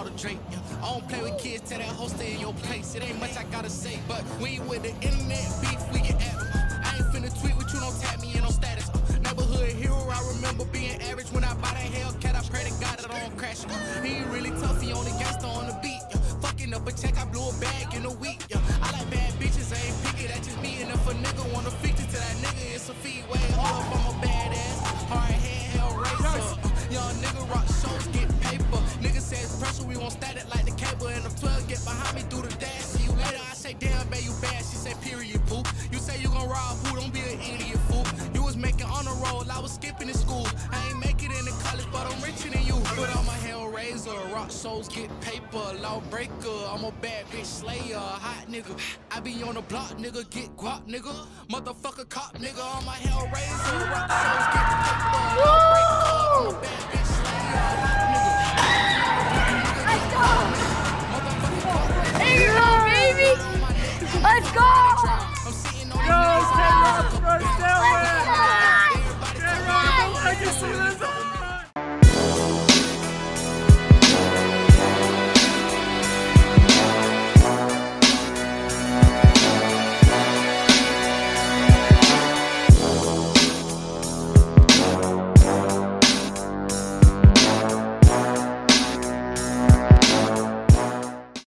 all the Drake. I don't play with kids, tell that hoe stay in your place. It ain't much I gotta say, but we with the internet beef, we get at them. I ain't finna tweet with you, don't tag me in no status. Neighborhood hero, I remember being average. When I buy that Hellcat, I pray to God that I don't crash. He ain't really tough, he only gangsta on the beat. Fucking up a check, I blew a bag in a week. I like bad bitches, I ain't picky, that just me. And if a nigga wanna fix it to that nigga, it's a feed way all up on my badass. Hard handheld racer. Young nigga rock shows, get paper. Nigga says pressure, we won't static like the cable. And the 12 get behind me through the dash. See you later, I say damn, babe, you bad. She say period, poop. You say you gon' rob who? Don't be an idiot, fool. You was making on the roll, I was skipping in school. I ain't make it in the college, but I'm richer than you. Put on my Hellraiser, rock shows, get paper. Lawbreaker, I'm a bad bitch slayer. Hot nigga, I be on the block, nigga. Get guap, nigga. Motherfucker cop, nigga. On my Hellraiser, rock shows, get paper. Lawbreaker, I'm a bad bitch slayer.